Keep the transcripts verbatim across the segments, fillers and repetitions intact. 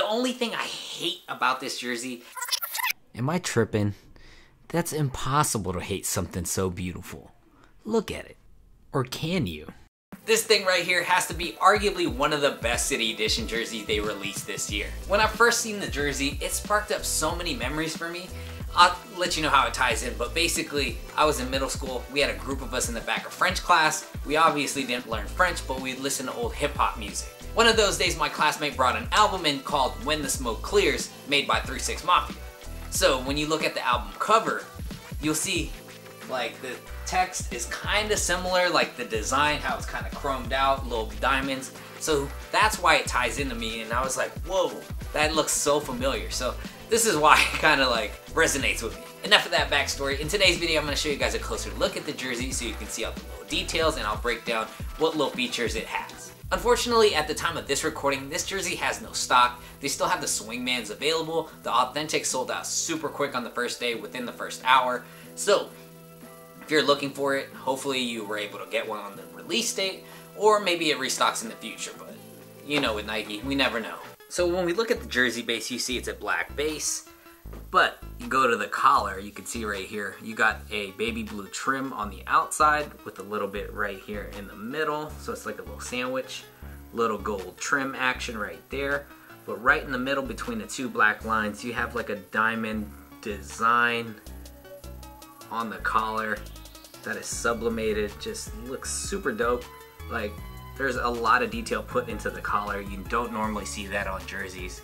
The only thing I hate about this jersey... Am I tripping? That's impossible to hate something so beautiful. Look at it. Or can you? This thing right here has to be arguably one of the best City Edition jerseys they released this year. When I first seen the jersey, it sparked up so many memories for me. I'll let you know how it ties in, but basically, I was in middle school. We had a group of us in the back of French class. We obviously didn't learn French, but we'd listen to old hip-hop music. One of those days, my classmate brought an album in called When the Smoke Clears, made by thirty-six Mafia. So when you look at the album cover, you'll see like the text is kind of similar, like the design, how it's kind of chromed out, little diamonds. So that's why it ties into me, and I was like, whoa, that looks so familiar. So this is why it kind of like resonates with me. Enough of that backstory. In today's video, I'm going to show you guys a closer look at the jersey so you can see all the little details, and I'll break down what little features it has. Unfortunately, at the time of this recording, this jersey has no stock. They still have the swingmans available. The authentic sold out super quick on the first day, within the first hour. So if you're looking for it, hopefully you were able to get one on the release date, or maybe it restocks in the future, but you know with Nike, we never know. So when we look at the jersey base, you see it's a black base, but you go to the collar, you can see right here, you got a baby blue trim on the outside with a little bit right here in the middle. So it's like a little sandwich, little gold trim action right there. But right in the middle between the two black lines, you have like a diamond design on the collar that is sublimated, just looks super dope. Like there's a lot of detail put into the collar. You don't normally see that on jerseys.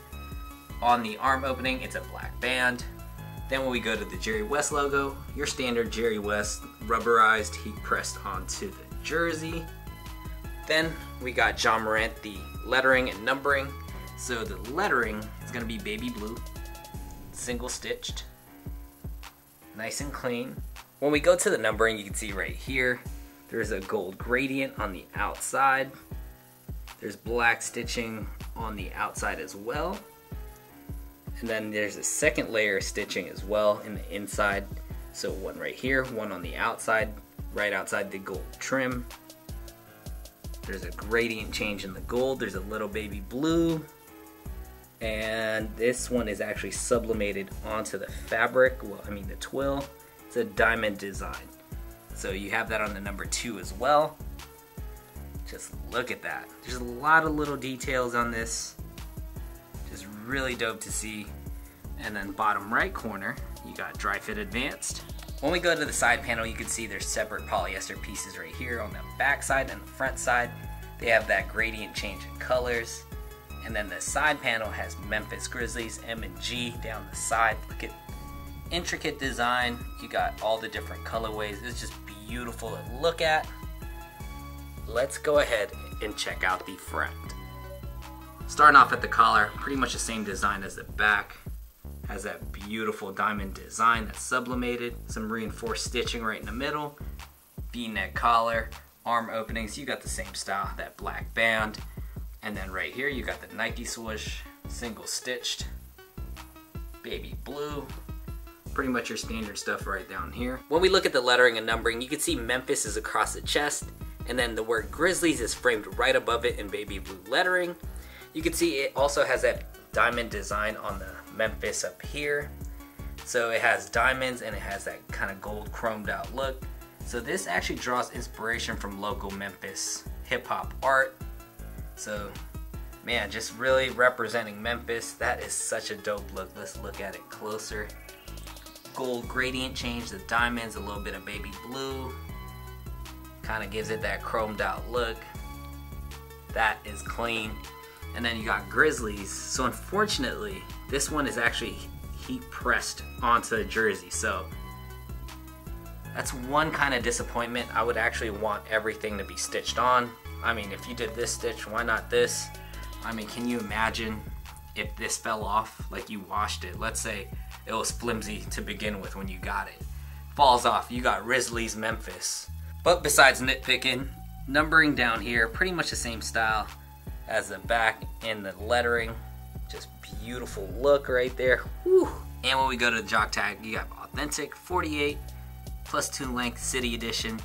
On the arm opening, it's a black band. Then when we go to the Jerry West logo, your standard Jerry West rubberized heat pressed onto the jersey. Then we got Ja Morant, the lettering and numbering. So the lettering is gonna be baby blue, single stitched, nice and clean. When we go to the numbering, you can see right here, there's a gold gradient on the outside. There's black stitching on the outside as well. And then there's a second layer of stitching as well in the inside. So one right here, one on the outside, right outside the gold trim. There's a gradient change in the gold. There's a little baby blue. And this one is actually sublimated onto the fabric, well, I mean the twill. It's a diamond design. So you have that on the number two as well. Just look at that. There's a lot of little details on this. Just really dope to see. And then bottom right corner, you got Dry Fit Advanced. When we go to the side panel, you can see there's separate polyester pieces right here on the back side and the front side. They have that gradient change in colors. And then the side panel has Memphis Grizzlies, M and G down the side. Look at intricate design. You got all the different colorways. It's just beautiful to look at. Let's go ahead and check out the front. Starting off at the collar, pretty much the same design as the back. Has that beautiful diamond design that's sublimated, some reinforced stitching right in the middle, V-neck collar, arm openings. You got the same style, that black band, and then right here you got the Nike swoosh, single stitched, baby blue. Pretty much your standard stuff right down here. When we look at the lettering and numbering, you can see Memphis is across the chest, and then the word Grizzlies is framed right above it in baby blue lettering. You can see it also has that diamond design on the Memphis up here. So it has diamonds and it has that kind of gold chromed out look. So this actually draws inspiration from local Memphis hip hop art. So man, just really representing Memphis. That is such a dope look. Let's look at it closer. Gold gradient change, the diamonds, a little bit of baby blue, kind of gives it that chromed out look. That is clean. And then you got Grizzlies. So unfortunately, this one is actually heat pressed onto the jersey. So that's one kind of disappointment. I would actually want everything to be stitched on. I mean, if you did this stitch, why not this? I mean, can you imagine if this fell off, like you washed it? Let's say it was flimsy to begin with when you got it. Falls off, you got Grizzlies Memphis. But besides nitpicking, numbering down here, pretty much the same style as the back and the lettering. Just beautiful look right there. Whew. And when we go to the jock tag, you got authentic forty-eight plus two length City Edition.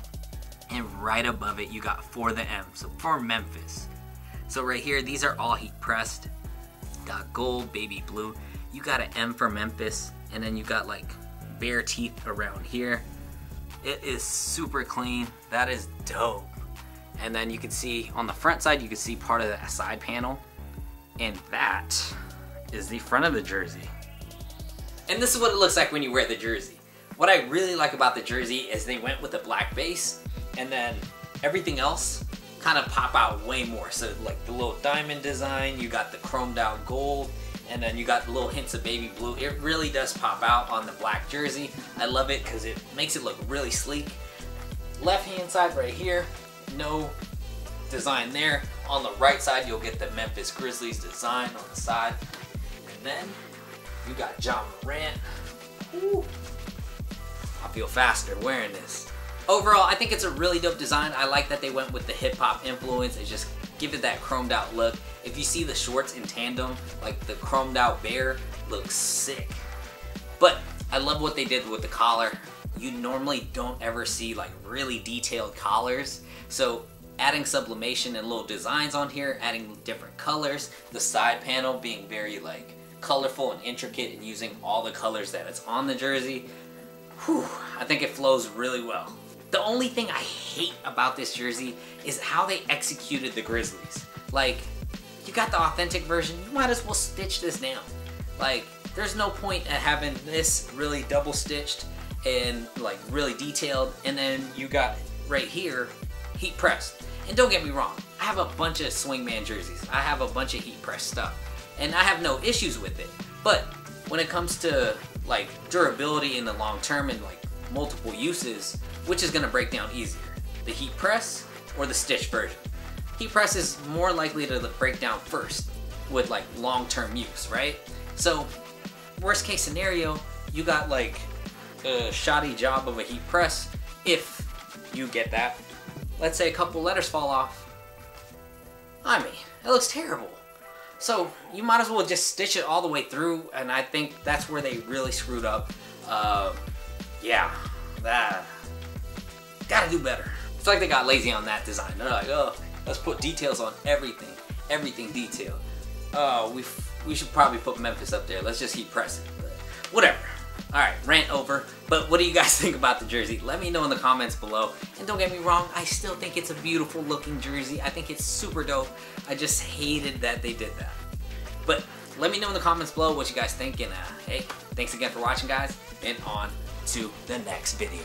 And right above it, you got for the M, so for Memphis. So right here, these are all heat pressed. got gold, baby blue. You got an M for Memphis, and then you got like bare teeth around here. It is super clean. That is dope. And then you can see on the front side, you can see part of that side panel. And that is the front of the jersey. And this is what it looks like when you wear the jersey. What I really like about the jersey is they went with a black base, and then everything else kind of pop out way more. So like the little diamond design, you got the chromed out gold, and then you got the little hints of baby blue. It really does pop out on the black jersey. I love it because it makes it look really sleek. Left hand side right here, no design there. On the right side, you'll get the Memphis Grizzlies design on the side. And then you got Ja Morant. Ooh, I feel faster wearing this. Overall, I think it's a really dope design. I like that they went with the hip hop influence and just give it that chromed out look. If you see the shorts in tandem, like the chromed out bear looks sick. But I love what they did with the collar. You normally don't ever see like really detailed collars. So adding sublimation and little designs on here, adding different colors, the side panel being very like colorful and intricate and using all the colors that it's on the jersey. Whew, I think it flows really well. The only thing I hate about this jersey is how they executed the Grizzlies. Like, you got the authentic version, you might as well stitch this down. Like, there's no point in having this really double stitched and like really detailed, and then you got right here, heat pressed. And don't get me wrong, I have a bunch of swingman jerseys. I have a bunch of heat pressed stuff, and I have no issues with it. But when it comes to like durability in the long term and like multiple uses, which is gonna break down easier? The heat press or the stitch version? Heat press is more likely to break down first with like long-term use, right? So worst case scenario, you got like a shoddy job of a heat press, if you get that. Let's say a couple letters fall off. I mean, it looks terrible. So you might as well just stitch it all the way through, and I think that's where they really screwed up. Uh, yeah, that, gotta do better. It's like they got lazy on that design. They're like, oh, let's put details on everything, everything detailed. Oh, we we should probably put Memphis up there. Let's just heat press it, but whatever. All right, rant over. But what do you guys think about the jersey? Let me know in the comments below. And don't get me wrong, I still think it's a beautiful looking jersey. I think it's super dope. I just hated that they did that. But let me know in the comments below what you guys think. And uh, hey, thanks again for watching, guys. And on to the next video.